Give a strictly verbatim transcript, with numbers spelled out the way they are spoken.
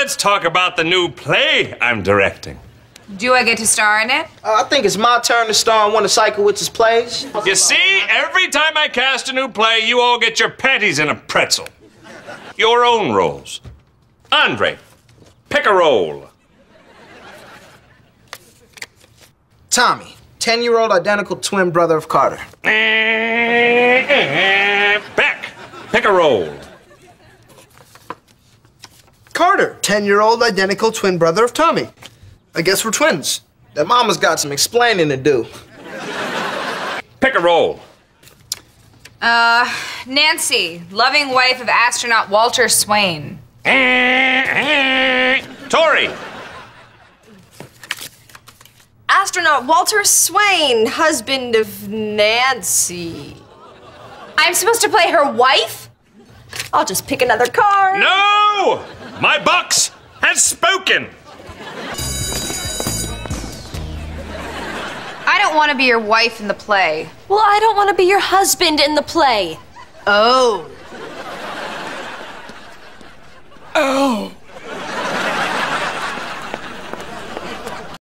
let's talk about the new play I'm directing. Do I get to star in it? Uh, I think it's my turn to star in one of Sykiewicz's plays. You see, every time I cast a new play, you all get your panties in a pretzel. Your own roles. Andre, pick a role. Tommy, ten-year-old identical twin brother of Carter. Beck, pick a role. Carter, ten-year-old identical twin brother of Tommy. I guess we're twins. That mama's got some explaining to do. Pick a role. Uh, Nancy, loving wife of astronaut Walter Swain. Tori. Astronaut Walter Swain, husband of Nancy. I'm supposed to play her wife? I'll just pick another card. No! My box has spoken. I don't want to be your wife in the play. Well, I don't want to be your husband in the play. Oh.